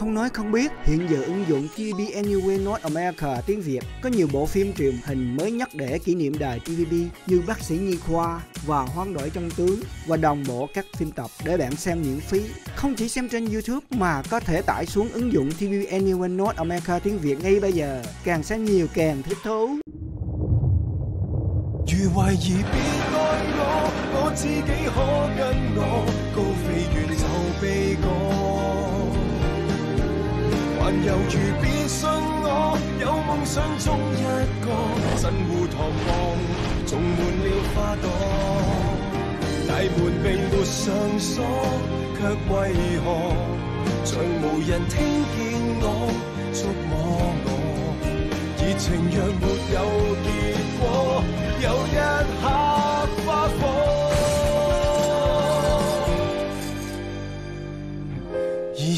Không nói không biết, hiện giờ ứng dụng TV Anywhere North America tiếng Việt có nhiều bộ phim truyền hình mới nhắc để kỷ niệm đài TVB như Bác sĩ Nhi Khoa và Hoán đổi trong tướng, và đồng bộ các phim tập để bạn xem miễn phí. Không chỉ xem trên YouTube mà có thể tải xuống ứng dụng TV Anywhere North America tiếng Việt ngay bây giờ. Càng xem nhiều càng thích thú.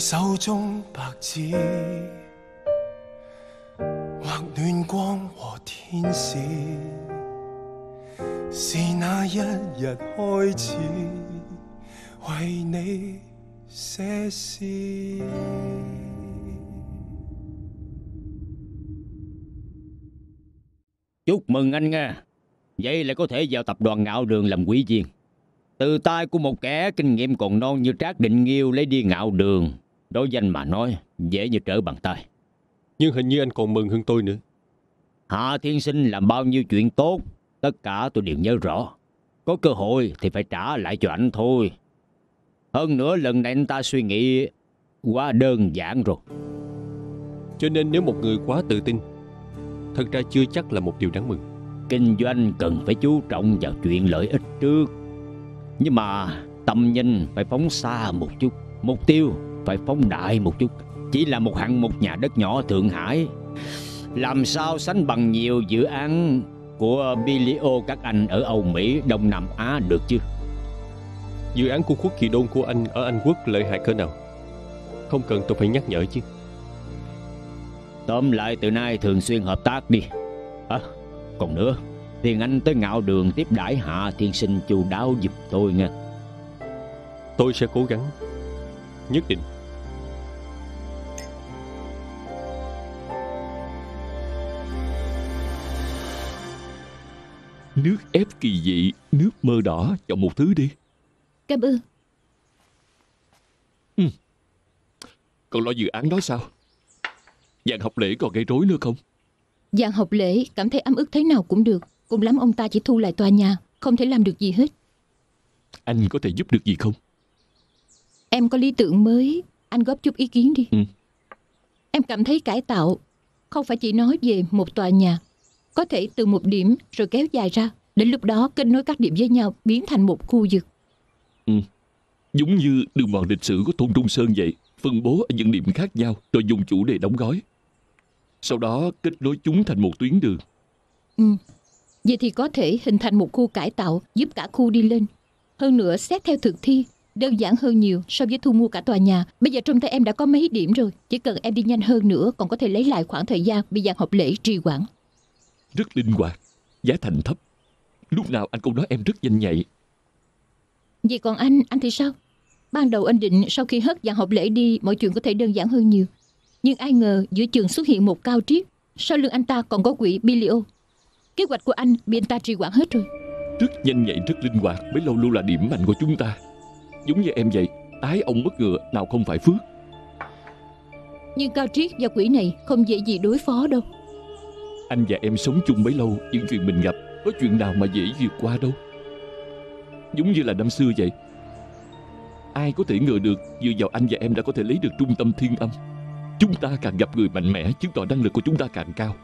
手中白紙， 或暖光和天使， 是那一日開始， 為你寫詩。 Chúc mừng anh Nga, vậy là có thể vào tập đoàn Ngạo Đường làm ủy viên. Từ tay của một kẻ kinh nghiệm còn non như Trác Định Nghiêu lấy đi Ngạo Đường, đối danh mà nói, dễ như trở bàn tay. Nhưng hình như anh còn mừng hơn tôi nữa. Hạ Thiên Sinh làm bao nhiêu chuyện tốt, tất cả tôi đều nhớ rõ. Có cơ hội thì phải trả lại cho anh thôi. Hơn nữa lần này anh ta suy nghĩ quá đơn giản rồi. Cho nên nếu một người quá tự tin, thật ra chưa chắc là một điều đáng mừng. Kinh doanh cần phải chú trọng vào chuyện lợi ích trước. Nhưng mà tầm nhìn phải phóng xa một chút, mục tiêu phải phóng đại một chút. Chỉ là một hạng mục nhà đất nhỏ Thượng Hải, làm sao sánh bằng nhiều dự án của Billio các anh ở Âu Mỹ, Đông Nam Á được chứ? Dự án của Quốc Kỳ Đôn của anh ở Anh Quốc lợi hại cỡ nào? Không cần tôi phải nhắc nhở chứ. Tóm lại từ nay thường xuyên hợp tác đi. À, còn nữa, Tiền Anh tới Ngạo Đường tiếp đãi Hạ Thiên Sinh chu đáo giùm tôi nha. Tôi sẽ cố gắng, nhất định. Nước ép kỳ dị, nước mơ đỏ, chọn một thứ đi. Cảm ơn. Ừ. Còn lo dự án đó sao? Dạng Học Lễ còn gây rối nữa không? Dạng Học Lễ cảm thấy ấm ức thế nào cũng được. Cùng lắm ông ta chỉ thu lại tòa nhà, không thể làm được gì hết. Anh có thể giúp được gì không? Em có lý tưởng mới, anh góp chút ý kiến đi. Ừ. Em cảm thấy cải tạo không phải chỉ nói về một tòa nhà, có thể từ một điểm rồi kéo dài ra, đến lúc đó kết nối các điểm với nhau, biến thành một khu vực. Ừ. Giống như đường mòn lịch sử của Tôn Trung Sơn vậy, phân bố ở những điểm khác nhau rồi dùng chủ đề đóng gói, sau đó kết nối chúng thành một tuyến đường. Ừ. Vậy thì có thể hình thành một khu cải tạo giúp cả khu đi lên. Hơn nữa xét theo thực thi, đơn giản hơn nhiều so với thu mua cả tòa nhà. Bây giờ trong tay em đã có mấy điểm rồi, chỉ cần em đi nhanh hơn nữa còn có thể lấy lại khoảng thời gian bị Dạng Học Lễ trì hoãn. Rất linh hoạt, giá thành thấp. Lúc nào anh cũng nói em rất nhanh nhạy. Vậy còn anh thì sao? Ban đầu anh định sau khi hết Dạng Học Lễ đi, mọi chuyện có thể đơn giản hơn nhiều. Nhưng ai ngờ giữa trường xuất hiện một Cao Triết, sau lưng anh ta còn có quỷ Billio. Kế hoạch của anh bị anh ta trì hoãn hết rồi. Rất nhanh nhạy, rất linh hoạt, bấy lâu luôn là điểm mạnh của chúng ta. Giống như em vậy, tái ông mất ngựa nào không phải phước. Nhưng Cao Triết và quỷ này không dễ gì đối phó đâu. Anh và em sống chung bấy lâu, những chuyện mình gặp có chuyện nào mà dễ vượt qua đâu. Giống như là năm xưa vậy, ai có thể ngờ được dựa vào anh và em đã có thể lấy được trung tâm thiên âm. Chúng ta càng gặp người mạnh mẽ, chứng tỏ năng lực của chúng ta càng cao,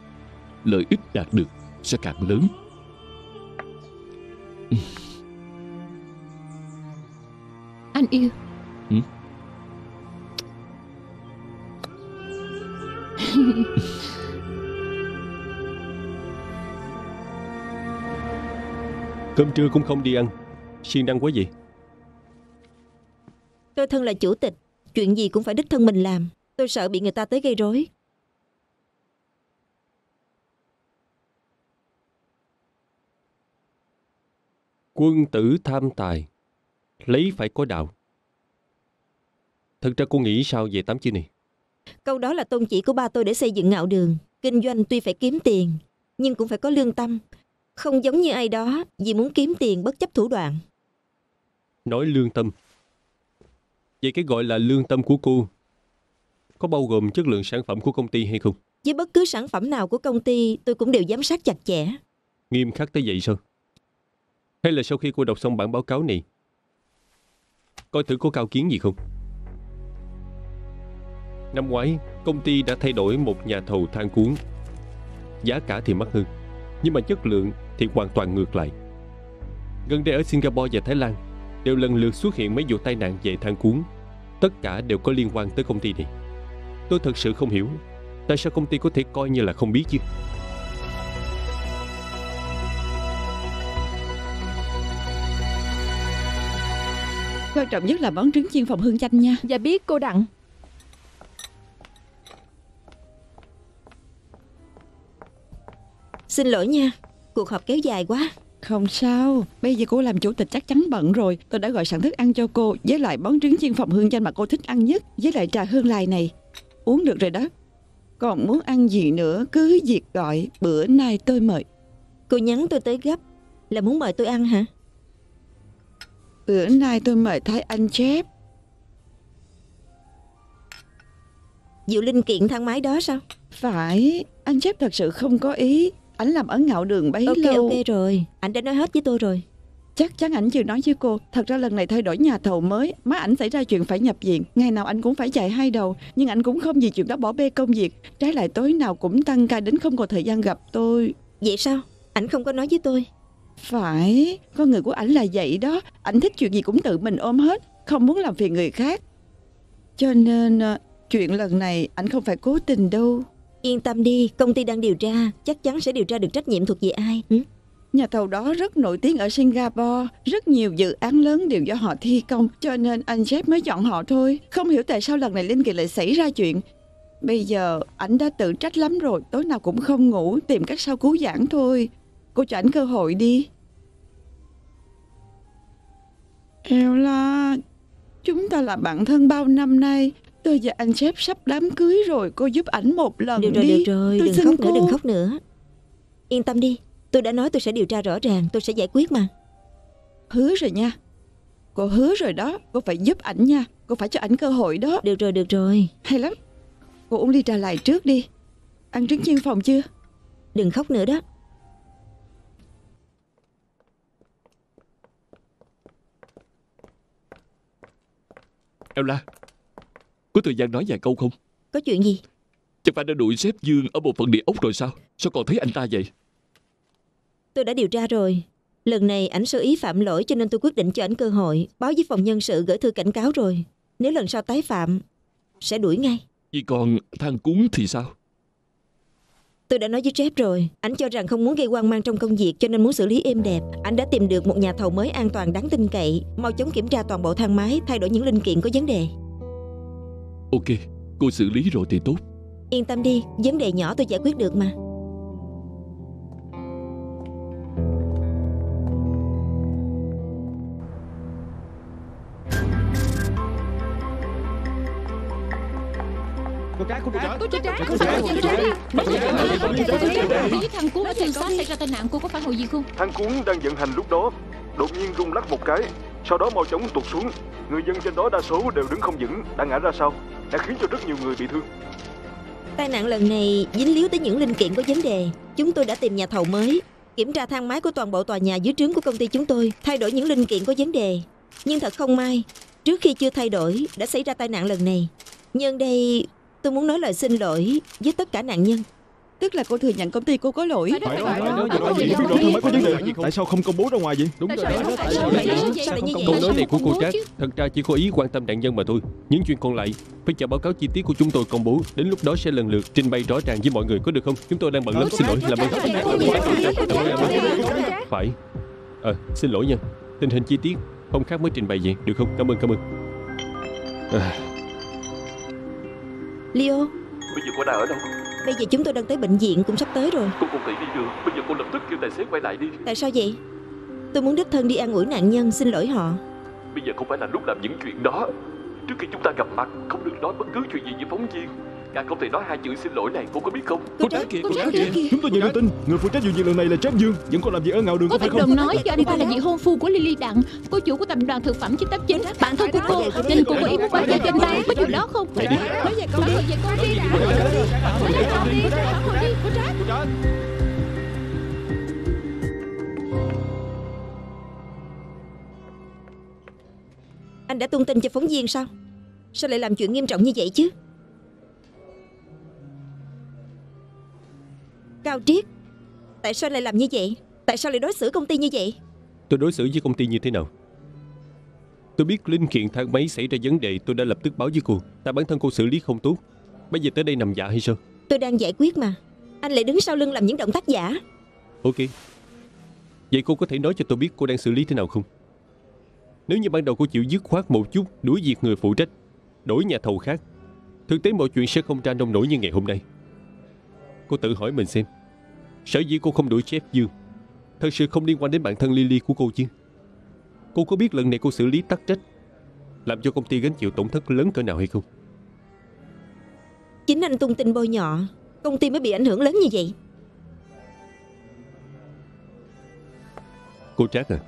lợi ích đạt được sẽ càng lớn. Anh yêu. Ừ? Cơm trưa cũng không đi ăn, siêng năng quá vậy. Tôi thân là chủ tịch, chuyện gì cũng phải đích thân mình làm. Tôi sợ bị người ta tới gây rối. Quân tử tham tài, lấy phải có đạo. Thật ra cô nghĩ sao về tám chữ này? Câu đó là tôn chỉ của ba tôi để xây dựng Ngạo Đường. Kinh doanh tuy phải kiếm tiền, nhưng cũng phải có lương tâm. Không giống như ai đó vì muốn kiếm tiền bất chấp thủ đoạn. Nói lương tâm. Vậy cái gọi là lương tâm của cô có bao gồm chất lượng sản phẩm của công ty hay không? Với bất cứ sản phẩm nào của công ty, tôi cũng đều giám sát chặt chẽ. Nghiêm khắc tới vậy sao? Hay là sau khi cô đọc xong bản báo cáo này, coi thử có cao kiến gì không? Năm ngoái, công ty đã thay đổi một nhà thầu than cuốn. Giá cả thì mắc hơn, nhưng mà chất lượng thì hoàn toàn ngược lại. Gần đây ở Singapore và Thái Lan đều lần lượt xuất hiện mấy vụ tai nạn về than cuốn. Tất cả đều có liên quan tới công ty này. Tôi thật sự không hiểu tại sao công ty có thể coi như là không biết chứ. Quan trọng nhất là món trứng chiên phòng hương chanh nha. Dạ biết cô Đặng. Xin lỗi nha, cuộc họp kéo dài quá. Không sao, bây giờ cô làm chủ tịch chắc chắn bận rồi. Tôi đã gọi sẵn thức ăn cho cô, với lại món trứng chiên phòng hương chanh mà cô thích ăn nhất, với lại trà hương lài này. Uống được rồi đó. Còn muốn ăn gì nữa cứ việc gọi, bữa nay tôi mời. Cô nhắn tôi tới gấp là muốn mời tôi ăn hả? Bữa nay tôi mời Thái Anh Jeff. Diệu Linh kiện thang máy đó sao? Phải, anh Jeff thật sự không có ý. Ảnh làm ở Ngạo Đường bấy lâu. Ok rồi, ảnh đã nói hết với tôi rồi. Chắc chắn ảnh chưa nói với cô. Thật ra lần này thay đổi nhà thầu mới, má ảnh xảy ra chuyện phải nhập viện. Ngày nào ảnh cũng phải chạy hai đầu, nhưng ảnh cũng không vì chuyện đó bỏ bê công việc. Trái lại tối nào cũng tăng ca đến không còn thời gian gặp tôi. Vậy sao? Ảnh không có nói với tôi. Phải, con người của ảnh là vậy đó. Ảnh thích chuyện gì cũng tự mình ôm hết, không muốn làm phiền người khác. Cho nên chuyện lần này ảnh không phải cố tình đâu. Yên tâm đi, công ty đang điều tra, chắc chắn sẽ điều tra được trách nhiệm thuộc về ai. Nhà thầu đó rất nổi tiếng ở Singapore, rất nhiều dự án lớn đều do họ thi công, cho nên anh Jeff mới chọn họ thôi. Không hiểu tại sao lần này Linh Kiệt lại xảy ra chuyện. Bây giờ ảnh đã tự trách lắm rồi, tối nào cũng không ngủ, tìm cách sao cứu giãn thôi. Cô cho ảnh cơ hội đi. Eola, chúng ta là bạn thân bao năm nay. Tôi và anh Jeff sắp đám cưới rồi, cô giúp ảnh một lần đi. Được rồi, tôi xin cô. Đừng khóc nữa. Yên tâm đi, tôi đã nói tôi sẽ điều tra rõ ràng, tôi sẽ giải quyết mà. Hứa rồi nha. Cô hứa rồi đó, cô phải giúp ảnh nha, cô phải cho ảnh cơ hội đó. Được rồi. Hay lắm, cô uống ly trà lại trước đi. Ăn trứng chiên phòng chưa? Đừng khóc nữa đó. Eola, có thời gian nói vài câu không? Có chuyện gì? Chắc phải đã đuổi Trác Dương ở bộ phận địa ốc rồi sao? Sao còn thấy anh ta vậy? Tôi đã điều tra rồi. Lần này ảnh sơ ý phạm lỗi cho nên tôi quyết định cho ảnh cơ hội. Báo với phòng nhân sự gửi thư cảnh cáo rồi. Nếu lần sau tái phạm, sẽ đuổi ngay. Vậy còn thằng cún thì sao? Tôi đã nói với Jeff rồi. Ảnh cho rằng không muốn gây hoang mang trong công việc cho nên muốn xử lý êm đẹp. Ảnh đã tìm được một nhà thầu mới an toàn đáng tin cậy. Mau chóng kiểm tra toàn bộ thang máy, thay đổi những linh kiện có vấn đề. Ok, cô xử lý rồi thì tốt. Yên tâm đi, vấn đề nhỏ tôi giải quyết được mà. Cô Trác, thằng cuốn xương xóa xảy ra tai nạn, cô có phản hồi gì không? Thằng cuốn đang vận hành lúc đó, đột nhiên rung lắc một cái, sau đó mau chóng tuột xuống. Người dân trên đó đa số đều đứng không vững, đã ngã ra sau, đã khiến cho rất nhiều người bị thương. Tai nạn lần này dính líu tới những linh kiện có vấn đề. Chúng tôi đã tìm nhà thầu mới, kiểm tra thang máy của toàn bộ tòa nhà dưới trướng của công ty chúng tôi, thay đổi những linh kiện có vấn đề. Nhưng thật không may, trước khi chưa thay đổi đã xảy ra tai nạn lần này. Nhân đây, tôi muốn nói lời xin lỗi với tất cả nạn nhân. Tức là cô thừa nhận công ty cô có lỗi. Tại sao không công bố ra ngoài vậy? Đúng rồi. Câu nói này của cô Trác thật ra chỉ có ý quan tâm nạn nhân mà thôi. Những chuyện còn lại phải chờ báo cáo chi tiết của chúng tôi công bố. Đến lúc đó sẽ lần lượt trình bày rõ ràng với mọi người, có được không? Chúng tôi đang bận lắm, xin lỗi. Làm ơn. Phải. Xin lỗi nha. Tình hình chi tiết không khác mới trình bày vậy, được không? Cảm ơn. Leo, bây giờ cô đang ở đâu? Bây giờ chúng tôi đang tới bệnh viện, cũng sắp tới rồi. Cô không thể đi được, bây giờ cô lập tức kêu tài xế quay lại đi. Tại sao vậy? Tôi muốn đích thân đi an ủi nạn nhân, xin lỗi họ. Bây giờ không phải là lúc làm những chuyện đó. Trước khi chúng ta gặp mặt, không được nói bất cứ chuyện gì với phóng viên. cả không thể nói hai chữ xin lỗi này, cô có biết không? Cô Trác kìa. Chúng tôi nhận được tin người phụ trách vụ việc lần này là Trác Dương, vẫn còn làm việc ở Ngạo Đường, có phải không? Đừng nói cho anh ta là vị hôn phu của Lily Đặng, cô chủ của tập đoàn thực phẩm 989, bạn thân của cô, nên cô có ý muốn quay lại kênh ta có chuyện đó không? Nói về con đi, nói về con đi. Anh đã tung tin cho phóng viên sao? Sao lại làm chuyện nghiêm trọng như vậy chứ? Cao Triết, tại sao lại làm như vậy? Tại sao lại đối xử công ty như vậy? Tôi đối xử với công ty như thế nào? Tôi biết linh kiện thang máy xảy ra vấn đề, tôi đã lập tức báo với cô. Tại bản thân cô xử lý không tốt, bây giờ tới đây nằm dạ hay sao? Tôi đang giải quyết mà, anh lại đứng sau lưng làm những động tác giả. Ok, vậy cô có thể nói cho tôi biết cô đang xử lý thế nào không? Nếu như ban đầu cô chịu dứt khoát một chút, đuổi việc người phụ trách, đổi nhà thầu khác, thực tế mọi chuyện sẽ không ra nông nổi như ngày hôm nay. Cô tự hỏi mình xem, sở dĩ cô không đuổi Jeff Dương, thật sự không liên quan đến bản thân Lily của cô chứ? Cô có biết lần này cô xử lý tắc trách, làm cho công ty gánh chịu tổn thất lớn cỡ nào hay không? Chính anh tung tin bôi nhọ, công ty mới bị ảnh hưởng lớn như vậy. Cô Trác à,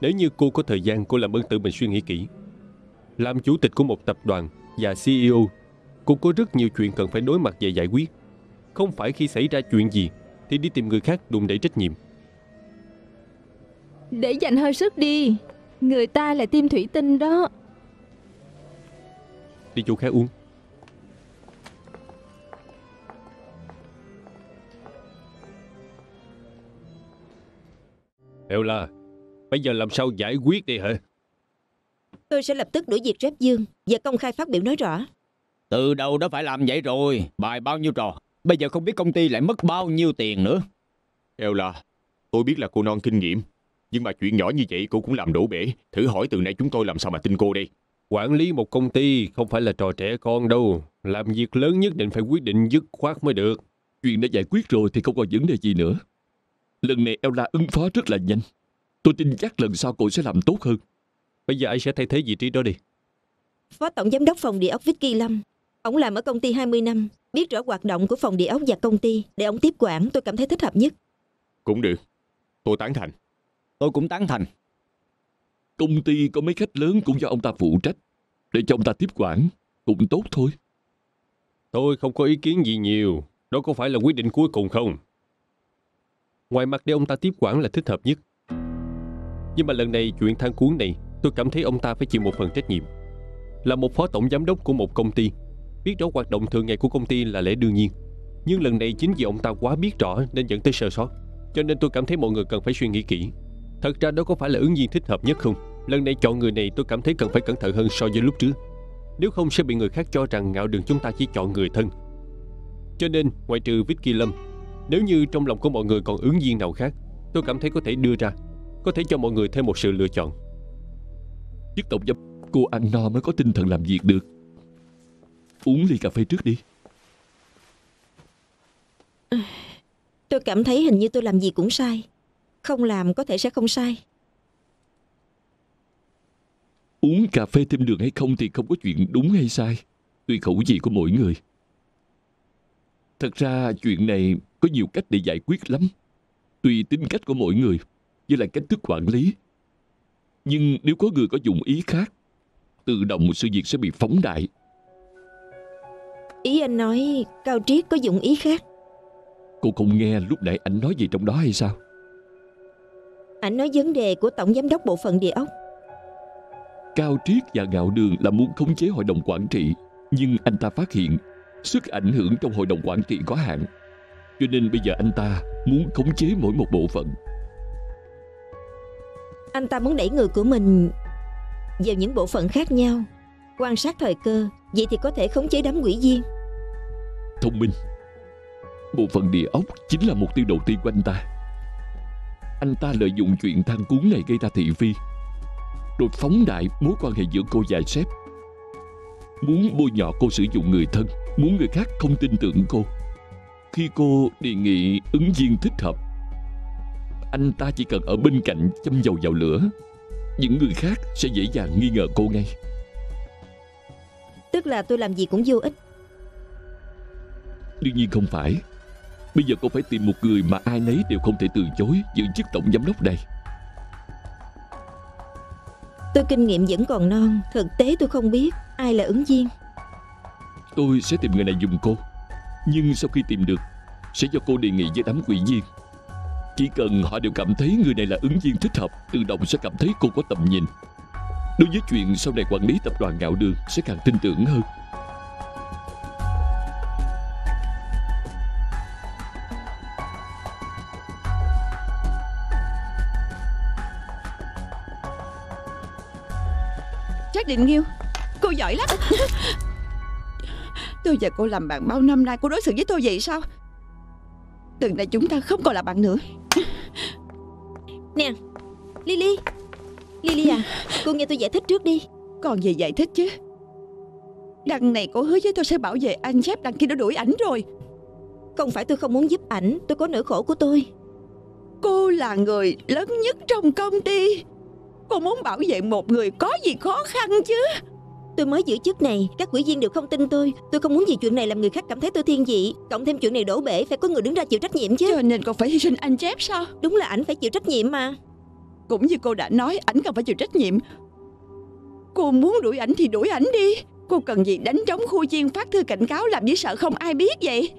nếu như cô có thời gian, cô làm ơn tự mình suy nghĩ kỹ. Làm chủ tịch của một tập đoàn và CEO, cô có rất nhiều chuyện cần phải đối mặt và giải quyết. Không phải khi xảy ra chuyện gì thì đi tìm người khác đùn đẩy trách nhiệm. Để dành hơi sức đi, người ta là tim thủy tinh đó. Đi chỗ khác uống. Eola, bây giờ làm sao giải quyết đi hả? Tôi sẽ lập tức đuổi việc Trác Dương và công khai phát biểu nói rõ. Từ đầu đã phải làm vậy rồi, bài bao nhiêu trò, bây giờ không biết công ty lại mất bao nhiêu tiền nữa. Eola, tôi biết là cô non kinh nghiệm, nhưng mà chuyện nhỏ như vậy cô cũng làm đổ bể. Thử hỏi từ nay chúng tôi làm sao mà tin cô đây? Quản lý một công ty không phải là trò trẻ con đâu, làm việc lớn nhất định phải quyết định dứt khoát mới được. Chuyện đã giải quyết rồi thì không còn vấn đề gì nữa. Lần này Eola ứng phó rất là nhanh, tôi tin chắc lần sau cô sẽ làm tốt hơn. Bây giờ ai sẽ thay thế vị trí đó đi? Phó tổng giám đốc phòng địa ốc Vicky Lâm. Ông làm ở công ty 20 năm, biết rõ hoạt động của phòng địa ốc và công ty. Để ông tiếp quản, tôi cảm thấy thích hợp nhất. Cũng được, tôi tán thành. Tôi cũng tán thành. Công ty có mấy khách lớn cũng do ông ta phụ trách, để cho ông ta tiếp quản cũng tốt thôi. Tôi không có ý kiến gì nhiều. Đó có phải là quyết định cuối cùng không? Ngoài mặt để ông ta tiếp quản là thích hợp nhất, nhưng mà lần này chuyện than cuốn này, tôi cảm thấy ông ta phải chịu một phần trách nhiệm. Là một phó tổng giám đốc của một công ty, biết rõ hoạt động thường ngày của công ty là lẽ đương nhiên. Nhưng lần này chính vì ông ta quá biết rõ nên dẫn tới sơ sót. Cho nên tôi cảm thấy mọi người cần phải suy nghĩ kỹ. Thật ra đó có phải là ứng viên thích hợp nhất không? Lần này chọn người này tôi cảm thấy cần phải cẩn thận hơn so với lúc trước. Nếu không sẽ bị người khác cho rằng Ngạo Đường chúng ta chỉ chọn người thân. Cho nên ngoại trừ Vicky Lâm, nếu như trong lòng của mọi người còn ứng viên nào khác, tôi cảm thấy có thể đưa ra, có thể cho mọi người thêm một sự lựa chọn. Chức tổng giám cô ăn no mới có tinh thần làm việc được. Uống ly cà phê trước đi. Tôi cảm thấy hình như tôi làm gì cũng sai. Không làm có thể sẽ không sai. Uống cà phê thêm đường hay không thì không có chuyện đúng hay sai, tùy khẩu vị của mỗi người. Thật ra chuyện này có nhiều cách để giải quyết lắm, tùy tính cách của mỗi người với lại cách thức quản lý. Nhưng nếu có người có dụng ý khác, tự động sự việc sẽ bị phóng đại. Ý anh nói Cao Triết có dụng ý khác? Cô không nghe lúc nãy anh nói gì trong đó hay sao? Anh nói vấn đề của tổng giám đốc bộ phận địa ốc. Cao Triết và Ngạo Đường là muốn khống chế hội đồng quản trị, nhưng anh ta phát hiện sức ảnh hưởng trong hội đồng quản trị có hạn, cho nên bây giờ anh ta muốn khống chế mỗi một bộ phận. Anh ta muốn đẩy người của mình vào những bộ phận khác nhau, quan sát thời cơ, vậy thì có thể khống chế đám ủy viên. Thông minh. Bộ phận địa ốc chính là mục tiêu đầu tiên của anh ta. Anh ta lợi dụng chuyện than cuốn này gây ra thị phi, rồi phóng đại mối quan hệ giữa cô và sếp, muốn bôi nhọ cô sử dụng người thân, muốn người khác không tin tưởng cô. Khi cô đề nghị ứng viên thích hợp, anh ta chỉ cần ở bên cạnh châm dầu vào lửa, những người khác sẽ dễ dàng nghi ngờ cô ngay. Tức là tôi làm gì cũng vô ích. Đương nhiên không phải. Bây giờ cô phải tìm một người mà ai nấy đều không thể từ chối giữ chức tổng giám đốc này. Tôi kinh nghiệm vẫn còn non, thực tế tôi không biết ai là ứng viên. Tôi sẽ tìm người này giùm cô. Nhưng sau khi tìm được, sẽ cho cô đề nghị với đám ủy viên. Chỉ cần họ đều cảm thấy người này là ứng viên thích hợp, tự động sẽ cảm thấy cô có tầm nhìn. Đối với chuyện sau này quản lý tập đoàn Ngạo Đường sẽ càng tin tưởng hơn. Trác Định Nghiêu, cô giỏi lắm. Tôi và cô làm bạn bao năm nay, cô đối xử với tôi vậy sao? Từ nay chúng ta không còn là bạn nữa. Nè, Lily. Lily à, cô nghe tôi giải thích trước đi. Còn gì giải thích chứ? Đằng này cô hứa với tôi sẽ bảo vệ anh Jeff, đằng kia đã đuổi ảnh rồi. Không phải tôi không muốn giúp ảnh, tôi có nỗi khổ của tôi. Cô là người lớn nhất trong công ty, cô muốn bảo vệ một người có gì khó khăn chứ? Tôi mới giữ chức này, các ủy viên đều không tin tôi không muốn vì chuyện này làm người khác cảm thấy tôi thiên vị. Cộng thêm chuyện này đổ bể, phải có người đứng ra chịu trách nhiệm chứ. Cho nên cô phải hy sinh anh Jeff sao? Đúng là ảnh phải chịu trách nhiệm mà. Cũng như cô đã nói, ảnh cần phải chịu trách nhiệm. Cô muốn đuổi ảnh thì đuổi ảnh đi. Cô cần gì đánh trống khu viên, phát thư cảnh cáo, làm như sợ không ai biết vậy?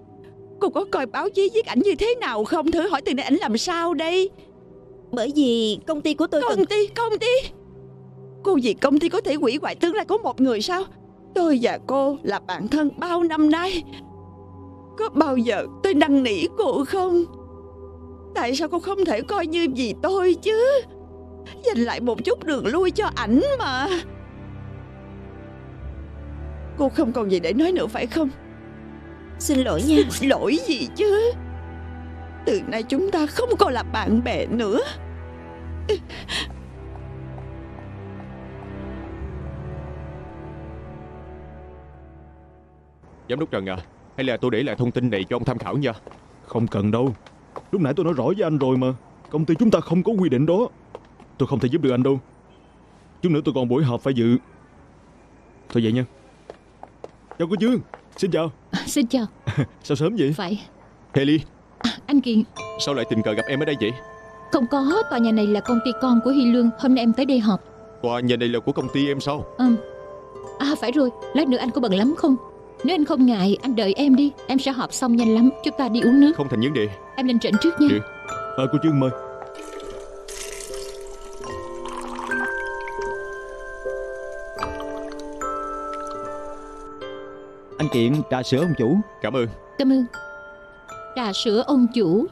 Cô có coi báo chí viết ảnh như thế nào không? Thử hỏi từ nay ảnh làm sao đây? Bởi vì công ty của tôi... Công ty cô vì công ty có thể hủy hoại tương lai của một người sao? Tôi và cô là bạn thân bao năm nay, có bao giờ tôi năn nỉ cô không? Tại sao cô không thể coi như vì tôi chứ? Dành lại một chút đường lui cho ảnh mà. Cô không còn gì để nói nữa phải không? Xin lỗi nha. Lỗi gì chứ? Từ nay chúng ta không còn là bạn bè nữa. Giám đốc Trần à, hay là tôi để lại thông tin này cho ông tham khảo nha? Không cần đâu. Lúc nãy tôi nói rõ với anh rồi mà. Công ty chúng ta không có quy định đó. Tôi không thể giúp được anh đâu. Chút nữa tôi còn buổi họp phải dự. Thôi vậy nha. Chào cô Dương. Xin chào. Xin chào. Sao sớm vậy? Phải. Haley. Anh Kiện. Sao lại tình cờ gặp em ở đây vậy? Không có. Tòa nhà này là công ty con của Hi Lương. Hôm nay em tới đây họp. Tòa nhà này là của công ty em sao? À phải rồi. Lát nữa anh có bận lắm không? Nếu anh không ngại, anh đợi em đi. Em sẽ họp xong nhanh lắm. Chúng ta đi uống nước. Không thành vấn đề. Em lên trận trước nha. Được. Cô Trương mời. Anh Kiện, trà sữa ông chủ. Cảm ơn. Cảm ơn. Trà sữa ông chủ.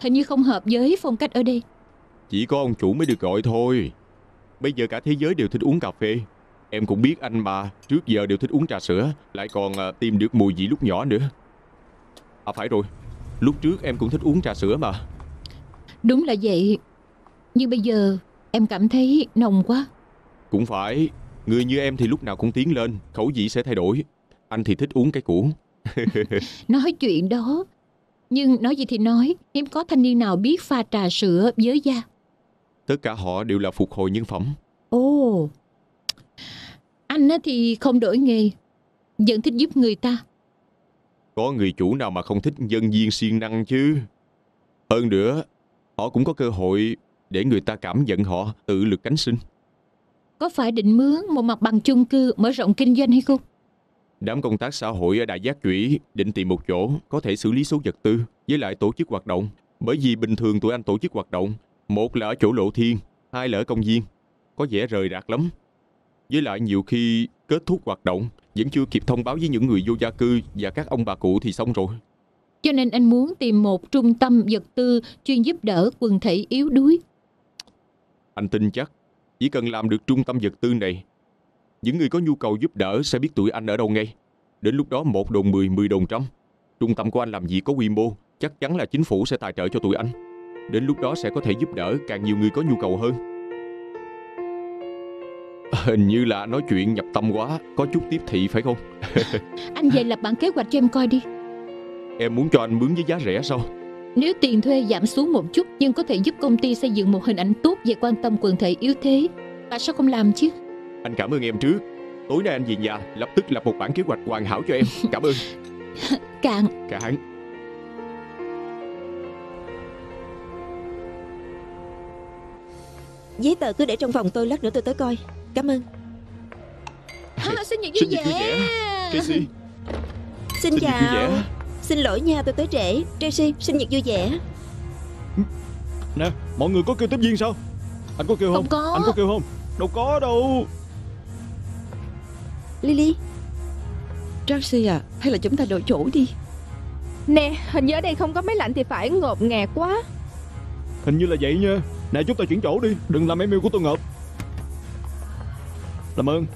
Hình như không hợp với phong cách ở đây. Chỉ có ông chủ mới được gọi thôi. Bây giờ cả thế giới đều thích uống cà phê. Em cũng biết anh mà, trước giờ đều thích uống trà sữa, lại còn tìm được mùi vị lúc nhỏ nữa. À phải rồi, lúc trước em cũng thích uống trà sữa mà. Đúng là vậy, nhưng bây giờ em cảm thấy nồng quá. Cũng phải, người như em thì lúc nào cũng tiến lên, khẩu vị sẽ thay đổi. Anh thì thích uống cái cũ. Nói chuyện đó, nhưng nói gì thì nói, hiếm có thanh niên nào biết pha trà sữa với da. Tất cả họ đều là phục hồi nhân phẩm. Ồ. Anh thì không đổi nghề, vẫn thích giúp người ta. Có người chủ nào mà không thích nhân viên siêng năng chứ? Hơn nữa, họ cũng có cơ hội để người ta cảm nhận họ tự lực cánh sinh. Có phải định mướn một mặt bằng chung cư mở rộng kinh doanh hay không? Đám công tác xã hội ở Đại Giác Chủy định tìm một chỗ có thể xử lý số vật tư, với lại tổ chức hoạt động. Bởi vì bình thường tụi anh tổ chức hoạt động, một là ở chỗ lộ thiên, hai là ở công viên. Có vẻ rời rạc lắm. Với lại nhiều khi kết thúc hoạt động vẫn chưa kịp thông báo với những người vô gia cư và các ông bà cụ thì xong rồi. Cho nên anh muốn tìm một trung tâm vật tư chuyên giúp đỡ quần thể yếu đuối. Anh tin chắc chỉ cần làm được trung tâm vật tư này, những người có nhu cầu giúp đỡ sẽ biết tụi anh ở đâu ngay. Đến lúc đó 1 đồn 10, 10 đồn 100. Trung tâm của anh làm gì có quy mô, chắc chắn là chính phủ sẽ tài trợ cho tụi anh. Đến lúc đó sẽ có thể giúp đỡ càng nhiều người có nhu cầu hơn. Hình như là nói chuyện nhập tâm quá, có chút tiếp thị phải không? Anh về lập bản kế hoạch cho em coi đi. Em muốn cho anh mướn với giá rẻ sao? Nếu tiền thuê giảm xuống một chút, nhưng có thể giúp công ty xây dựng một hình ảnh tốt về quan tâm quần thể yếu thế. Tại sao không làm chứ? Anh cảm ơn em trước. Tối nay anh về nhà, lập tức lập một bản kế hoạch hoàn hảo cho em. Cảm ơn. Cạn. Giấy tờ cứ để trong phòng tôi, lát nữa tôi tới coi. Cảm ơn. Sinh nhật vui vẻ. Tracy. Xin chào. Xin lỗi nha, tôi tới trễ. Tracy, sinh nhật vui vẻ. Nè, mọi người có kêu tiếp viên sao? Anh có kêu không? Không có. Anh có kêu không? Đâu có đâu. Lily. Tracy à, hay là chúng ta đổi chỗ đi. Nè, hình như ở đây không có máy lạnh thì phải, ngột ngạt quá. Hình như là vậy nha. Nè, chúng ta chuyển chỗ đi, đừng làm email của tôi ngợp. Làm ơn.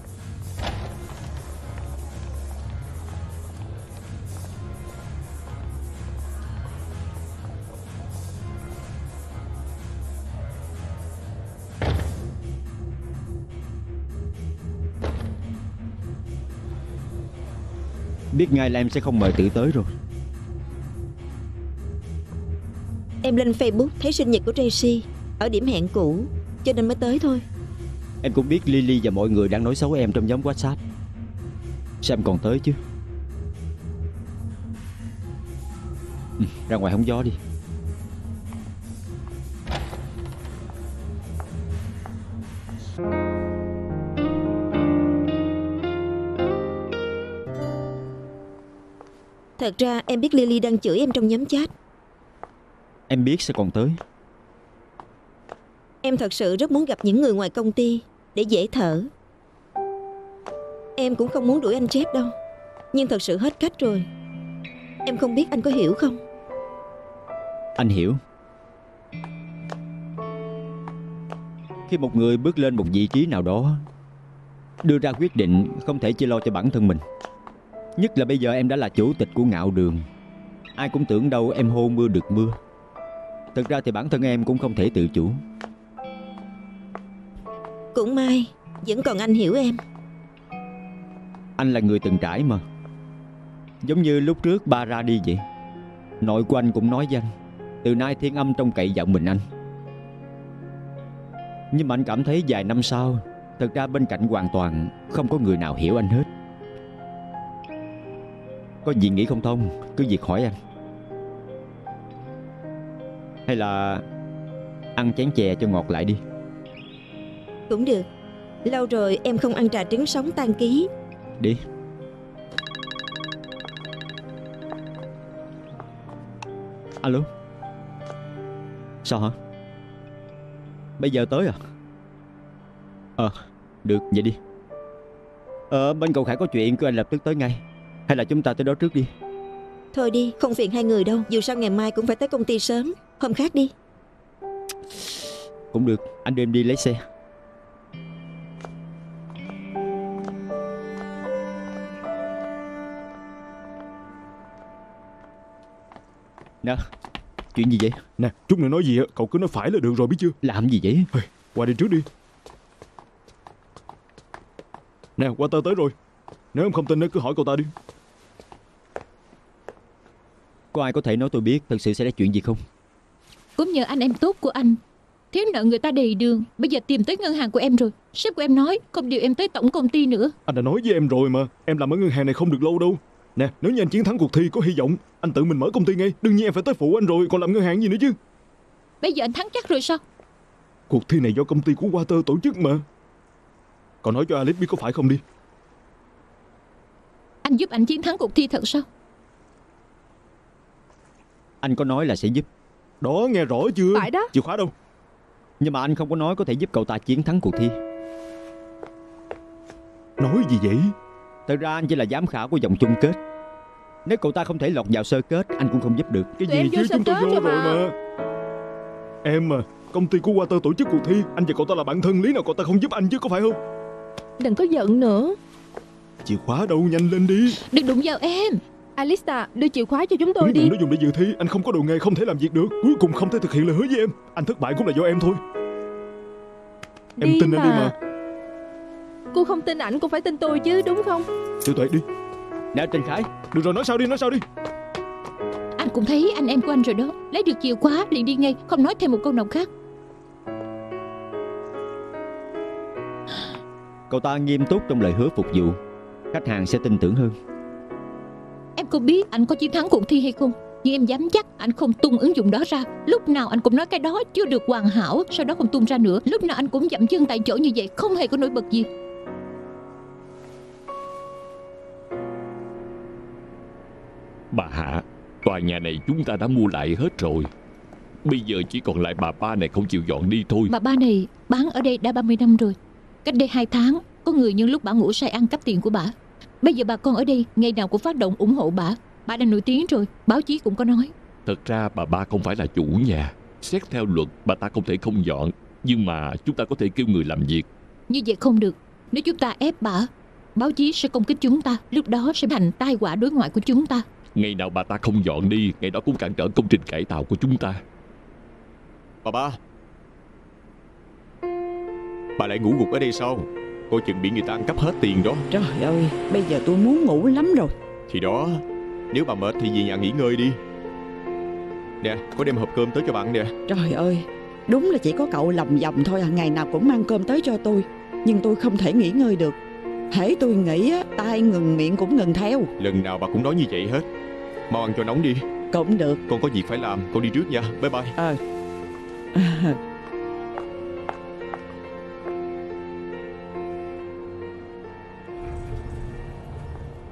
Biết ngay là em sẽ không mời tự tới rồi. Em lên Facebook thấy sinh nhật của Tracy ở điểm hẹn cũ, cho nên mới tới thôi. Em cũng biết Lily và mọi người đang nói xấu em trong nhóm WhatsApp. Sao em còn tới chứ? Ra ngoài hóng gió đi. Thật ra em biết Lily đang chửi em trong nhóm chat. Em biết sẽ còn tới. Em thật sự rất muốn gặp những người ngoài công ty để dễ thở. Em cũng không muốn đuổi anh Jeff đâu, nhưng thật sự hết cách rồi. Em không biết anh có hiểu không? Anh hiểu. Khi một người bước lên một vị trí nào đó, đưa ra quyết định không thể chỉ lo cho bản thân mình. Nhất là bây giờ em đã là chủ tịch của Ngạo Đường. Ai cũng tưởng đâu em hô mưa được mưa. Thực ra thì bản thân em cũng không thể tự chủ. Cũng may vẫn còn anh hiểu em. Anh là người từng trải mà. Giống như lúc trước ba ra đi vậy. Nội của anh cũng nói với anh, từ nay thiên âm trông cậy vào mình anh. Nhưng mà anh cảm thấy vài năm sau, thực ra bên cạnh hoàn toàn không có người nào hiểu anh hết. Có gì nghĩ không thông cứ việc hỏi anh. Hay là ăn chén chè cho ngọt lại đi. Cũng được. Lâu rồi em không ăn trà trứng sống tan ký. Đi. Alo. Sao hả? Bây giờ tới à? Ờ, được vậy đi. Bên cậu Khải có chuyện, cứ anh lập tức tới ngay. Hay là chúng ta tới đó trước đi. Thôi đi, không phiền hai người đâu. Dù sao ngày mai cũng phải tới công ty sớm. Hôm khác đi. Cũng được, anh đưa em đi lấy xe. Nè, chuyện gì vậy? Nè, chút nữa nói gì cậu cứ nói phải là được rồi biết chưa. Làm gì vậy? Hey, qua đi trước đi. Nè, qua tao tới rồi. Nếu em không tin nó cứ hỏi cậu ta đi. Có ai có thể nói tôi biết thực sự sẽ là chuyện gì không? Cũng nhờ anh em tốt của anh. Thiếu nợ người ta đầy đường. Bây giờ tìm tới ngân hàng của em rồi. Sếp của em nói không điều em tới tổng công ty nữa. Anh đã nói với em rồi mà. Em làm ở ngân hàng này không được lâu đâu. Nè, nếu như anh chiến thắng cuộc thi có hy vọng, anh tự mình mở công ty ngay. Đương nhiên em phải tới phụ anh rồi, còn làm ngân hàng gì nữa chứ. Bây giờ anh thắng chắc rồi sao? Cuộc thi này do công ty của Walter tổ chức mà. Cậu nói cho Alice biết có phải không đi. Anh giúp anh chiến thắng cuộc thi thật sao? Anh có nói là sẽ giúp. Đó, nghe rõ chưa? Phải đó. Chìa khóa đâu? Nhưng mà anh không có nói có thể giúp cậu ta chiến thắng cuộc thi. Nói gì vậy? Thật ra anh chỉ là giám khảo của vòng chung kết. Nếu cậu ta không thể lọt vào sơ kết, anh cũng không giúp được. Cái gì chứ chúng tôi vô rồi mà. Em mà, công ty của Walter tổ chức cuộc thi, anh và cậu ta là bạn thân, lý nào cậu ta không giúp anh chứ có phải không? Đừng có giận nữa. Chìa khóa đâu, nhanh lên đi. Đừng đụng vào em. Alista, đưa chìa khóa cho chúng tôi đi. Đừng nó dùng để dự thi, anh không có đồ nghề không thể làm việc được. Cuối cùng không thể thực hiện lời hứa với em. Anh thất bại cũng là do em thôi. Em tin anh đi mà. Cô không tin ảnh, cô phải tin tôi chứ đúng không? Tiểu Tuệ đi. Nè Trình Khải. Được rồi, nói sao đi. Anh cũng thấy anh em của anh rồi đó. Lấy được chìa khóa liền đi ngay, không nói thêm một câu nào khác. Cậu ta nghiêm túc trong lời hứa phục vụ, khách hàng sẽ tin tưởng hơn. Em có biết anh có chiến thắng cuộc thi hay không, nhưng em dám chắc anh không tung ứng dụng đó ra. Lúc nào anh cũng nói cái đó chưa được hoàn hảo, sau đó không tung ra nữa. Lúc nào anh cũng dậm chân tại chỗ như vậy, không hề có nổi bật gì. Bà Hạ, tòa nhà này chúng ta đã mua lại hết rồi. Bây giờ chỉ còn lại bà ba này không chịu dọn đi thôi. Bà ba này bán ở đây đã 30 năm rồi. Cách đây 2 tháng, có người nhân lúc bà ngủ say ăn cắp tiền của bà. Bây giờ bà con ở đây ngày nào cũng phát động ủng hộ bà. Bà đã nổi tiếng rồi, báo chí cũng có nói. Thật ra bà ba không phải là chủ nhà. Xét theo luật, bà ta không thể không dọn. Nhưng mà chúng ta có thể kêu người làm việc. Như vậy không được. Nếu chúng ta ép bà, báo chí sẽ công kích chúng ta. Lúc đó sẽ thành tai họa đối ngoại của chúng ta. Ngày nào bà ta không dọn đi, ngày đó cũng cản trở công trình cải tạo của chúng ta. Bà ba, bà lại ngủ gục ở đây sao? Coi chừng bị người ta ăn cắp hết tiền đó. Trời ơi, bây giờ tôi muốn ngủ lắm rồi. Thì đó, nếu bà mệt thì về nhà nghỉ ngơi đi. Nè, có đem hộp cơm tới cho bạn nè. Trời ơi, đúng là chỉ có cậu lòng vòng thôi à. Ngày nào cũng mang cơm tới cho tôi, nhưng tôi không thể nghỉ ngơi được. Hễ tôi nghĩ á, tai ngừng miệng cũng ngừng theo. Lần nào bà cũng nói như vậy hết. Mau ăn cho nóng đi. Cũng được. Con có việc phải làm, con đi trước nha. Bye bye.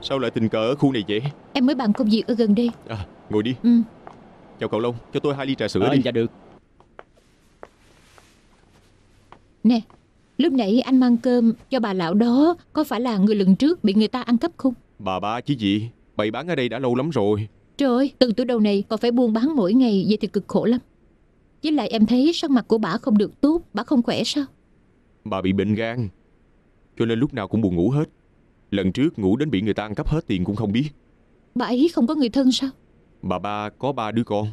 Sao lại tình cờ ở khu này vậy? Em mới bàn công việc ở gần đây. À, ngồi đi. Chào cậu Long, cho tôi 2 ly trà sữa đi. Dạ được. Nè, lúc nãy anh mang cơm cho bà lão đó, có phải là người lần trước bị người ta ăn cắp không? Bà ba chứ gì, bày bán ở đây đã lâu lắm rồi. Trời ơi, từ tuổi đầu này còn phải buôn bán mỗi ngày, vậy thì cực khổ lắm. Với lại em thấy sắc mặt của bà không được tốt, bà không khỏe sao? Bà bị bệnh gan, cho nên lúc nào cũng buồn ngủ hết. Lần trước ngủ đến bị người ta ăn cắp hết tiền cũng không biết. Bà ấy không có người thân sao? Bà ba có 3 đứa con.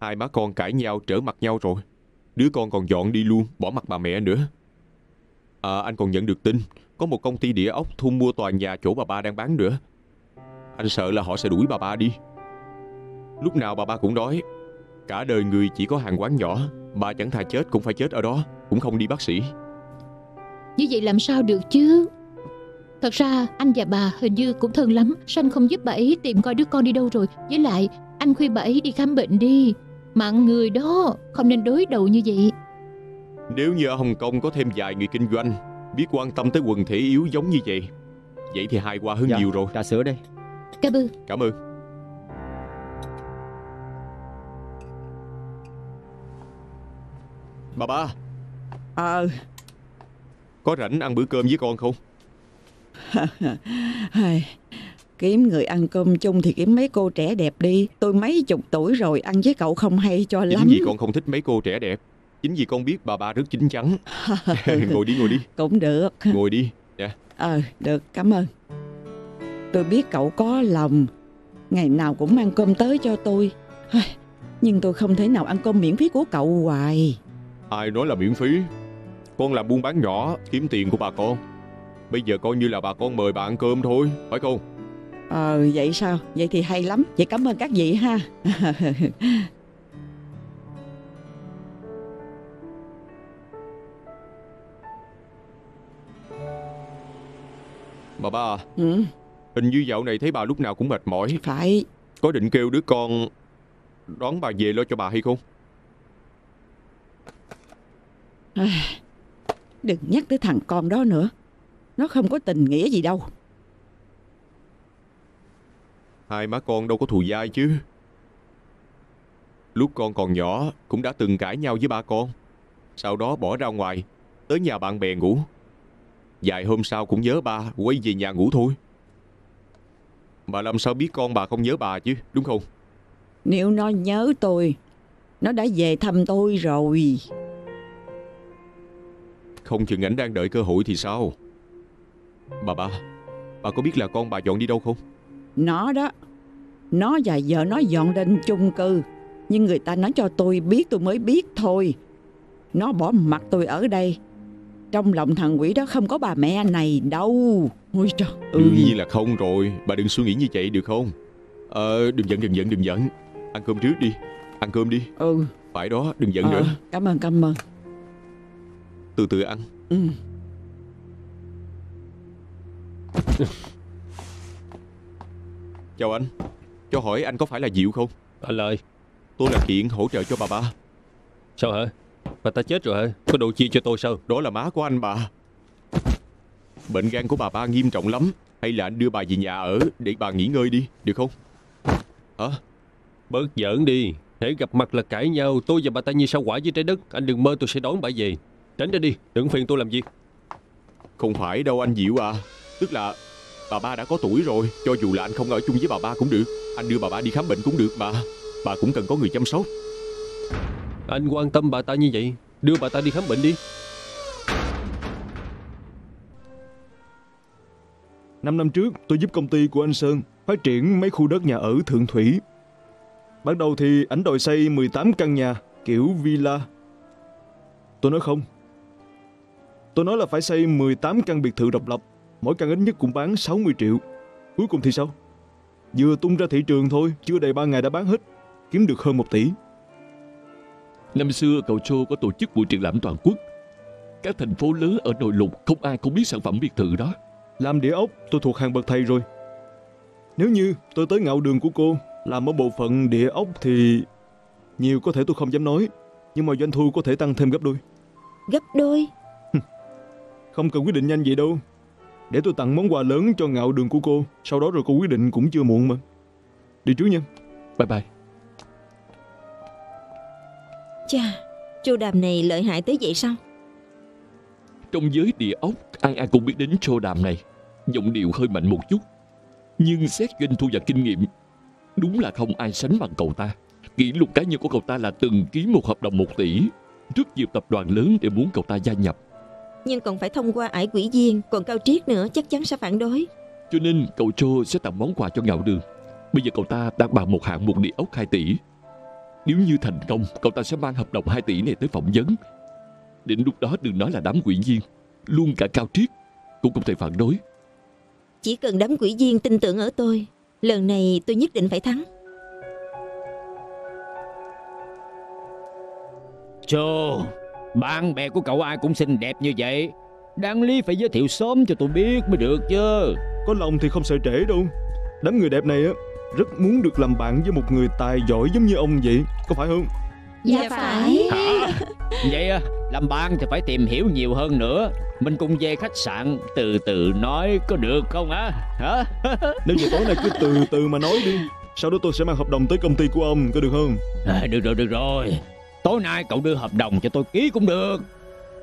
2 má con cãi nhau trở mặt nhau rồi. Đứa con còn dọn đi luôn, bỏ mặt bà mẹ nữa. À, anh còn nhận được tin có một công ty địa ốc thu mua tòa nhà chỗ bà ba đang bán nữa. Anh sợ là họ sẽ đuổi bà ba đi. Lúc nào bà ba cũng nói cả đời người chỉ có hàng quán nhỏ, bà chẳng thà chết cũng phải chết ở đó, cũng không đi bác sĩ. Như vậy làm sao được chứ? Thật ra anh và bà hình như cũng thân lắm. Sao anh không giúp bà ấy tìm coi đứa con đi đâu rồi? Với lại anh khuyên bà ấy đi khám bệnh đi. Mạng người đó không nên đối đầu như vậy. Nếu như ở Hồng Kông có thêm vài người kinh doanh biết quan tâm tới quần thể yếu giống như vậy, vậy thì hay qua hơn nhiều rồi. Trà sữa đây. Cảm ơn. Cảm ơn. Bà ba. Có rảnh ăn bữa cơm với con không? Kiếm người ăn cơm chung thì kiếm mấy cô trẻ đẹp đi. Tôi mấy chục tuổi rồi, ăn với cậu không hay cho lắm. Chính vì con không thích mấy cô trẻ đẹp. Chính vì con biết bà ba rất chín chắn. Ngồi đi, ngồi đi. Cũng được. Ngồi đi. Được, cảm ơn. Tôi biết cậu có lòng, ngày nào cũng mang cơm tới cho tôi. Nhưng tôi không thể nào ăn cơm miễn phí của cậu hoài. Ai nói là miễn phí? Con làm buôn bán nhỏ, kiếm tiền của bà con. Bây giờ coi như là bà con mời bà ăn cơm thôi, phải không? Vậy sao? Vậy thì hay lắm. Vậy cảm ơn các vị ha. Bà ba, hình như dạo này thấy bà lúc nào cũng mệt mỏi. Phải. Có định kêu đứa con đón bà về lo cho bà hay không? Đừng nhắc tới thằng con đó nữa. Nó không có tình nghĩa gì đâu. Hai má con đâu có thù dai chứ. Lúc con còn nhỏ cũng đã từng cãi nhau với ba con, sau đó bỏ ra ngoài, tới nhà bạn bè ngủ. Vài hôm sau cũng nhớ ba, quay về nhà ngủ thôi. Bà làm sao biết con bà không nhớ bà chứ, đúng không? Nếu nó nhớ tôi, nó đã về thăm tôi rồi. Không chừng ảnh đang đợi cơ hội thì sao? Bà ba, bà có biết là con bà dọn đi đâu không? Nó đó, nó và vợ nó dọn lên chung cư. Nhưng người ta nói cho tôi biết, tôi mới biết thôi. Nó bỏ mặt tôi ở đây. Trong lòng thằng quỷ đó không có bà mẹ này đâu. Ôi trời ơi. Đương nhiên là không rồi. Bà đừng suy nghĩ như vậy được không? Đừng giận. Ăn cơm trước đi. Ăn cơm đi. Phải đó, đừng giận nữa. Cảm ơn. Từ từ ăn. Chào anh. Cho hỏi anh có phải là Diệu không? Anh là ai? Tôi là Kiện, hỗ trợ cho bà ba. Sao hả? Bà ta chết rồi hả? Có đồ chia cho tôi sao? Đó là má của anh bà. Bệnh gan của bà ba nghiêm trọng lắm. Hay là anh đưa bà về nhà ở để bà nghỉ ngơi đi, được không? Hả? Bớt giỡn đi. Hễ gặp mặt là cãi nhau. Tôi và bà ta như sao quả với trái đất. Anh đừng mơ tôi sẽ đón bà về. Tránh ra đi, đừng phiền tôi làm gì. Không phải đâu anh Diệu à. Tức là bà ba đã có tuổi rồi. Cho dù là anh không ở chung với bà ba cũng được. Anh đưa bà ba đi khám bệnh cũng được mà. Bà cũng cần có người chăm sóc. Anh quan tâm bà ta như vậy, đưa bà ta đi khám bệnh đi. Năm trước tôi giúp công ty của anh Sơn phát triển mấy khu đất nhà ở Thượng Thủy. Ban đầu thì ảnh đòi xây 18 căn nhà kiểu villa. Tôi nói không. Tôi nói là phải xây 18 căn biệt thự độc lập. Mỗi căn ít nhất cũng bán 60 triệu. Cuối cùng thì sao? Vừa tung ra thị trường thôi, chưa đầy 3 ngày đã bán hết, kiếm được hơn 1 tỷ. Năm xưa cậu Chô có tổ chức buổi triển lãm toàn quốc. Các thành phố lớn ở nội lục không ai không biết sản phẩm biệt thự đó. Làm đĩa ốc tôi thuộc hàng bậc thầy rồi. Nếu như tôi tới ngạo đường của cô làm ở bộ phận đĩa ốc thì nhiều có thể tôi không dám nói, nhưng mà doanh thu có thể tăng thêm gấp đôi. Gấp đôi? Không cần quyết định nhanh vậy đâu. Để tôi tặng món quà lớn cho ngạo đường của cô, sau đó rồi cô quyết định cũng chưa muộn mà. Đi trước nha. Bye bye. Chà, Châu Đàm này lợi hại tới vậy sao? Trong giới địa ốc, ai ai cũng biết đến Châu Đàm này. Giọng điệu hơi mạnh một chút, nhưng xét doanh thu và kinh nghiệm, đúng là không ai sánh bằng cậu ta. Kỷ lục cá nhân của cậu ta là từng ký một hợp đồng 1 tỷ rất nhiều tập đoàn lớn để muốn cậu ta gia nhập. Nhưng còn phải thông qua ải quỹ viên, còn Cao Triết nữa chắc chắn sẽ phản đối. Cho nên cậu Châu sẽ tặng món quà cho ngạo đường. Bây giờ cậu ta đang bàn một hạng mục địa ốc 2 tỷ. Nếu như thành công, cậu ta sẽ mang hợp đồng 2 tỷ này tới phỏng vấn. Đến lúc đó đừng nói là đám quỹ viên, luôn cả Cao Triết cũng không thể phản đối. Chỉ cần đám quỹ viên tin tưởng ở tôi, lần này tôi nhất định phải thắng. Chô, bạn bè của cậu ai cũng xinh đẹp như vậy. Đáng lý phải giới thiệu sớm cho tôi biết mới được chứ. Có lòng thì không sợ trễ đâu. Đám người đẹp này á, rất muốn được làm bạn với một người tài giỏi giống như ông vậy, có phải không? Dạ phải. Hả? Vậy á, làm bạn thì phải tìm hiểu nhiều hơn nữa. Mình cùng về khách sạn từ từ nói có được không á? Hả? Nếu vậy tối nay cứ từ từ mà nói đi. Sau đó tôi sẽ mang hợp đồng tới công ty của ông, có được không? À, được rồi. Tối nay cậu đưa hợp đồng cho tôi ký cũng được.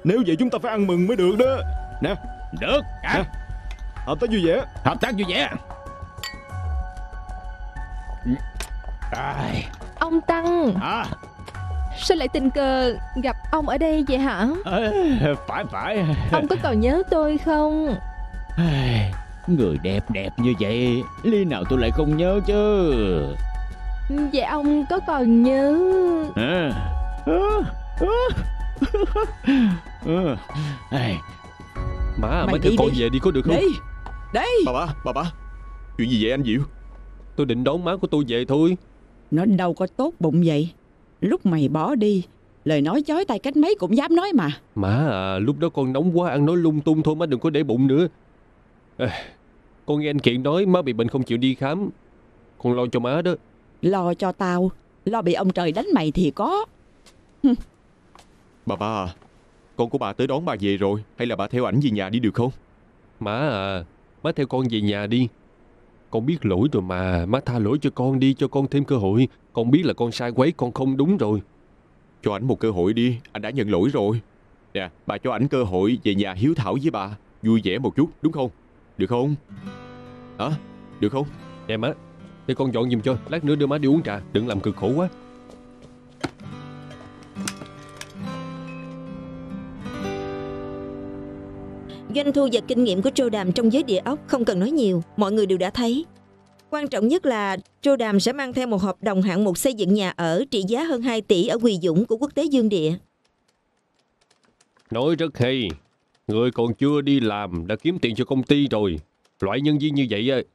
Nếu vậy chúng ta phải ăn mừng mới được đó. Nè. Được. Nè. Hợp tác vui vẻ. Ông Tăng à. Sao lại tình cờ gặp ông ở đây vậy hả? Phải. Ông có còn nhớ tôi không? Người đẹp như vậy, ly nào tôi lại không nhớ chứ. Vậy ông có còn nhớ Má, mấy đứa con về đi có được không? Đây. Bà ba. Chuyện gì vậy anh Diệu? Tôi định đón má của tôi về thôi. Nó đâu có tốt bụng vậy. Lúc mày bỏ đi, lời nói chói tai cách mấy cũng dám nói mà. Má à, lúc đó con nóng quá, ăn nói lung tung thôi, má đừng có để bụng nữa. Con nghe anh Kiện nói má bị bệnh không chịu đi khám. Con lo cho má đó. Lo cho tao, lo bị ông trời đánh mày thì có. Bà ba à, con của bà tới đón bà về rồi. Hay là bà theo ảnh về nhà đi được không? Má à, má theo con về nhà đi. Con biết lỗi rồi mà, má tha lỗi cho con đi, cho con thêm cơ hội. Con biết là con sai quấy, con không đúng rồi. Cho ảnh một cơ hội đi, anh đã nhận lỗi rồi. Nè, bà cho ảnh cơ hội về nhà hiếu thảo với bà, vui vẻ một chút, đúng không? Được không? Hả? Được không? Nè má, để con dọn giùm cho, lát nữa đưa má đi uống trà, đừng làm cực khổ quá. Doanh thu và kinh nghiệm của Trâu Đàm trong giới địa ốc không cần nói nhiều, mọi người đều đã thấy. Quan trọng nhất là Trâu Đàm sẽ mang theo một hợp đồng hạng mục xây dựng nhà ở trị giá hơn 2 tỷ ở Quỳ Dũng của quốc tế Dương Địa. Nói rất hay, người còn chưa đi làm đã kiếm tiền cho công ty rồi. Loại nhân viên như vậy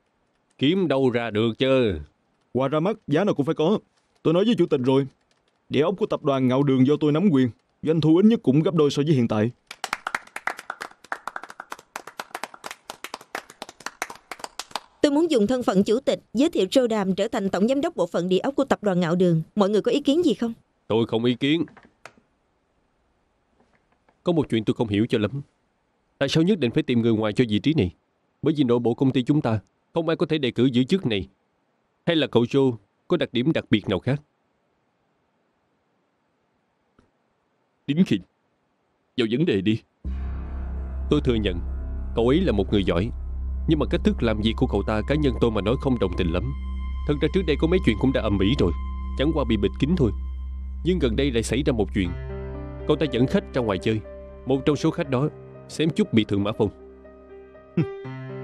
kiếm đâu ra được chứ. Qua ra mắt giá nào cũng phải có. Tôi nói với chủ tịch rồi, địa ốc của tập đoàn Ngạo Đường do tôi nắm quyền, doanh thu ít nhất cũng gấp đôi so với hiện tại. Tôi muốn muốn dùng thân phận chủ tịch giới thiệu Trâu Đàm trở thành tổng giám đốc bộ phận địa ốc của tập đoàn Ngạo Đường. Mọi người có ý kiến gì không? Tôi không ý kiến. Có một chuyện tôi không hiểu cho lắm. Tại sao nhất định phải tìm người ngoài cho vị trí này? Bởi vì nội bộ công ty chúng ta không ai có thể đề cử giữ chức này. Hay là cậu Chô có đặc điểm đặc biệt nào khác? Đến khi vào vấn đề đi. Tôi thừa nhận cậu ấy là một người giỏi, nhưng mà cách thức làm việc của cậu ta cá nhân tôi mà nói không đồng tình lắm. Thật ra trước đây có mấy chuyện cũng đã ầm ĩ rồi, chẳng qua bị bịt kín thôi. Nhưng gần đây lại xảy ra một chuyện. Cậu ta dẫn khách ra ngoài chơi, một trong số khách đó xém chút bị thượng mã phong.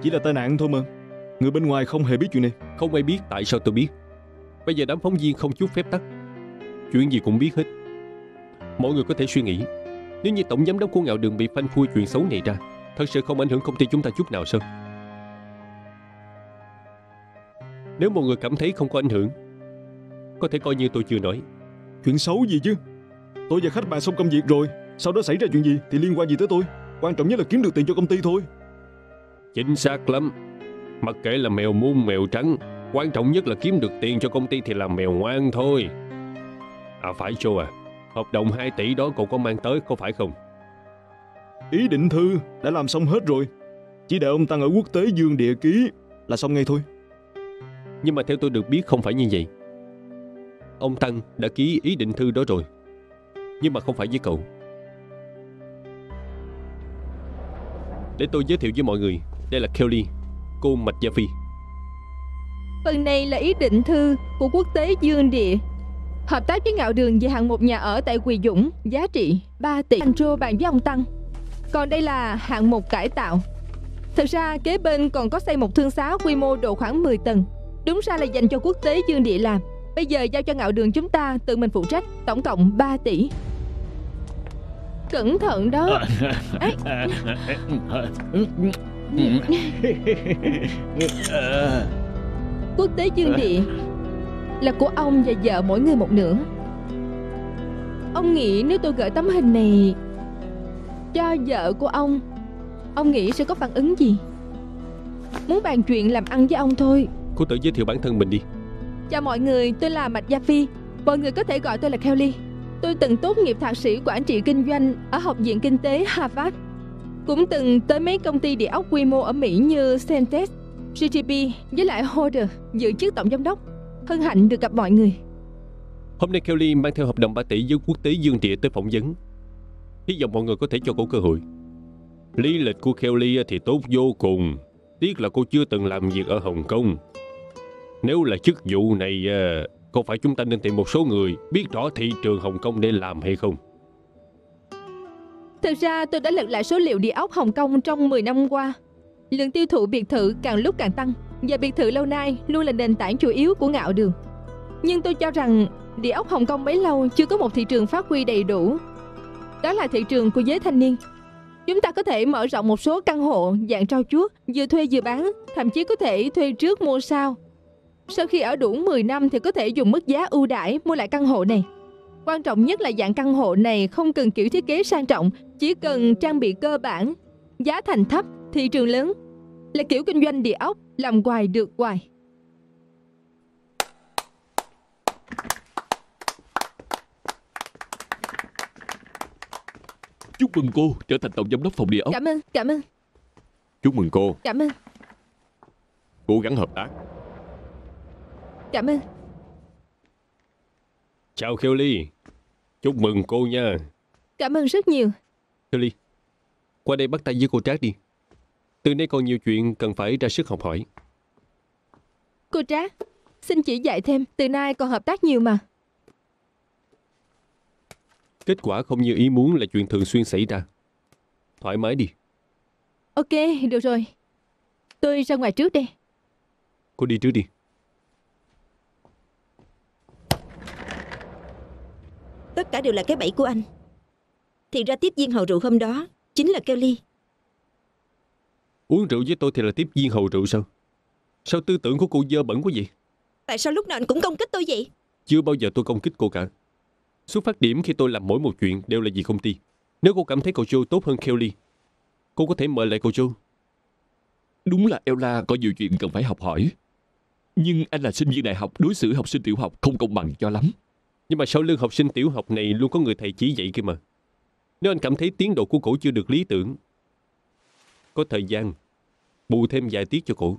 Chỉ là tai nạn thôi mà. Người bên ngoài không hề biết chuyện này. Không ai biết. Tại sao tôi biết? Bây giờ đám phóng viên không chút phép tắc, chuyện gì cũng biết hết. Mọi người có thể suy nghĩ, nếu như tổng giám đốc của Ngạo Đường bị phanh phui chuyện xấu này ra, thật sự không ảnh hưởng công ty chúng ta chút nào sao? Nếu mọi người cảm thấy không có ảnh hưởng, có thể coi như tôi chưa nói. Chuyện xấu gì chứ? Tôi và khách bàn xong công việc rồi, sau đó xảy ra chuyện gì thì liên quan gì tới tôi? Quan trọng nhất là kiếm được tiền cho công ty thôi. Chính xác lắm. Mặc kệ là mèo muôn mèo trắng, quan trọng nhất là kiếm được tiền cho công ty thì là mèo ngoan thôi. À phải Châu à, hợp đồng 2 tỷ đó cậu có mang tới có phải không? Ý định thư đã làm xong hết rồi, chỉ đợi ông Tăng ở quốc tế Dương địa ký là xong ngay thôi. Nhưng mà theo tôi được biết không phải như vậy. Ông Tăng đã ký ý định thư đó rồi, nhưng mà không phải với cậu. Để tôi giới thiệu với mọi người, đây là Kelly, cô Mạch Gia Phi. Phần này là ý định thư của quốc tế Dương địa, hợp tác với Ngạo Đường về hạng mục nhà ở tại Quỳ Dũng, giá trị 3 tỷ. Anh Trô bàn với ông Tăng. Còn đây là hạng mục cải tạo. Thật ra kế bên còn có xây một thương xá quy mô độ khoảng 10 tầng. Đúng ra là dành cho quốc tế Dương địa làm. Bây giờ giao cho Ngạo Đường chúng ta tự mình phụ trách, tổng cộng 3 tỷ. Cẩn thận đó. Quốc tế Dương địa là của ông và vợ mỗi người một nửa. Ông nghĩ nếu tôi gửi tấm hình này cho vợ của ông nghĩ sẽ có phản ứng gì? Muốn bàn chuyện làm ăn với ông thôi. Cô tự giới thiệu bản thân mình đi. Chào mọi người, tôi là Mạch Gia Phi. Mọi người có thể gọi tôi là Kelly. Tôi từng tốt nghiệp thạc sĩ quản trị kinh doanh ở Học viện Kinh tế Harvard. Cũng từng tới mấy công ty địa ốc quy mô ở Mỹ như Centex, GTP với lại Holder, giữ chức tổng giám đốc. Hân hạnh được gặp mọi người. Hôm nay Kelly mang theo hợp đồng 3 tỷ với quốc tế Dương địa tới phỏng vấn. Hy vọng mọi người có thể cho cô cơ hội. Lý lịch của Kelly thì tốt vô cùng. Tiếc là cô chưa từng làm việc ở Hồng Kông. Nếu là chức vụ này, có phải chúng ta nên tìm một số người biết rõ thị trường Hồng Kông để làm hay không? Thực ra tôi đã lật lại số liệu địa ốc Hồng Kông trong 10 năm qua. Lượng tiêu thụ biệt thự càng lúc càng tăng, và biệt thự lâu nay luôn là nền tảng chủ yếu của Ngạo Đường. Nhưng tôi cho rằng địa ốc Hồng Kông bấy lâu chưa có một thị trường phát huy đầy đủ. Đó là thị trường của giới thanh niên. Chúng ta có thể mở rộng một số căn hộ dạng trao chuốt, vừa thuê vừa bán, thậm chí có thể thuê trước mua sau. Sau khi ở đủ 10 năm thì có thể dùng mức giá ưu đãi mua lại căn hộ này. Quan trọng nhất là dạng căn hộ này không cần kiểu thiết kế sang trọng, chỉ cần trang bị cơ bản, giá thành thấp, thị trường lớn. Là kiểu kinh doanh địa ốc làm hoài được hoài. Chúc mừng cô trở thành tổng giám đốc phòng địa ốc. Cảm ơn, cảm ơn. Chúc mừng cô. Cảm ơn. Cố gắng hợp tác. Cảm ơn. Chào Kelly, chúc mừng cô nha. Cảm ơn rất nhiều. Kelly, qua đây bắt tay với cô Trác đi. Từ nay còn nhiều chuyện cần phải ra sức học hỏi. Cô Trác, xin chỉ dạy thêm, từ nay còn hợp tác nhiều mà. Kết quả không như ý muốn là chuyện thường xuyên xảy ra. Thoải mái đi. Ok, được rồi. Tôi ra ngoài trước đây. Cô đi trước đi. Tất cả đều là cái bẫy của anh. Thì ra tiếp viên hầu rượu hôm đó chính là Kelly. Uống rượu với tôi thì là tiếp viên hầu rượu sao? Sao tư tưởng của cô dơ bẩn quá vậy? Tại sao lúc nào anh cũng công kích tôi vậy? Chưa bao giờ tôi công kích cô cả. Xuất phát điểm khi tôi làm mỗi một chuyện đều là vì công ty. Nếu cô cảm thấy cậu Joe tốt hơn Kelly, cô có thể mời lại cậu Joe. Đúng là Eola có nhiều chuyện cần phải học hỏi. Nhưng anh là sinh viên đại học, đối xử học sinh tiểu học không công bằng cho lắm. Nhưng mà sau lưng học sinh tiểu học này luôn có người thầy chỉ dạy kia mà. Nếu anh cảm thấy tiến độ của cổ chưa được lý tưởng, có thời gian bù thêm vài tiết cho cổ.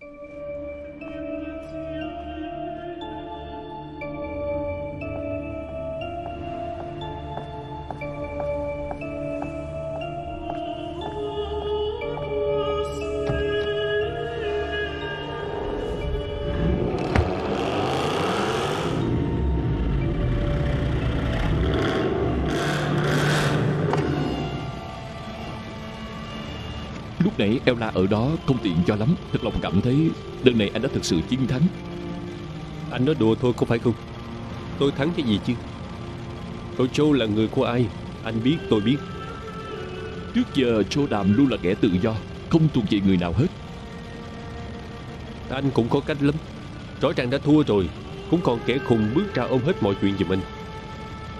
Nãy Eola ở đó không tiện cho lắm. Thật lòng cảm thấy lần này anh đã thực sự chiến thắng. Anh nói đùa thôi có phải không? Tôi thắng cái gì chứ? Cậu Châu là người của ai? Anh biết, tôi biết. Trước giờ Châu Đàm luôn là kẻ tự do, không thuộc về người nào hết. Anh cũng có cách lắm. Rõ ràng đã thua rồi, cũng còn kẻ khùng bước ra ôm hết mọi chuyện giùm anh.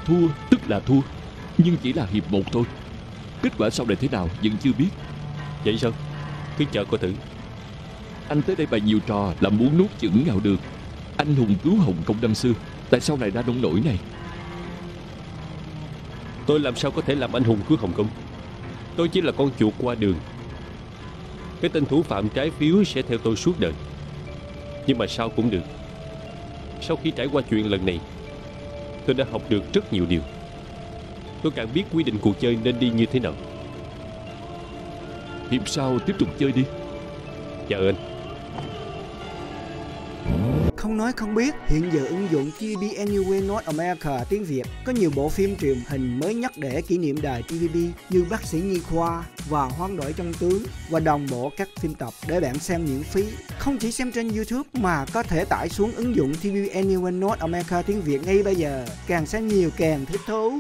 Thua tức là thua, nhưng chỉ là hiệp một thôi. Kết quả sau này thế nào vẫn chưa biết. Vậy sao? Cứ chờ coi thử. Anh tới đây bày nhiều trò là muốn nuốt chửng Ngạo Đường, anh hùng cứu Hồng Kông năm xưa. Tại sao lại ra nông nổi này? Tôi làm sao có thể làm anh hùng cứu Hồng Kông? Tôi chỉ là con chuột qua đường. Cái tên thủ phạm trái phiếu sẽ theo tôi suốt đời. Nhưng mà sao cũng được. Sau khi trải qua chuyện lần này, tôi đã học được rất nhiều điều. Tôi càng biết quy định cuộc chơi nên đi như thế nào. Hiệp sau tiếp tục chơi đi. Dạ anh. Không nói không biết, hiện giờ ứng dụng TV Anywhere North America tiếng Việt có nhiều bộ phim truyền hình mới nhất để kỷ niệm đài TVB như Bác Sĩ Nhi Khoa và Hoán Đổi Trong Tướng, và đồng bộ các phim tập để bạn xem miễn phí. Không chỉ xem trên YouTube mà có thể tải xuống ứng dụng TV Anywhere North America tiếng Việt ngay bây giờ. Càng xem nhiều càng thích thú.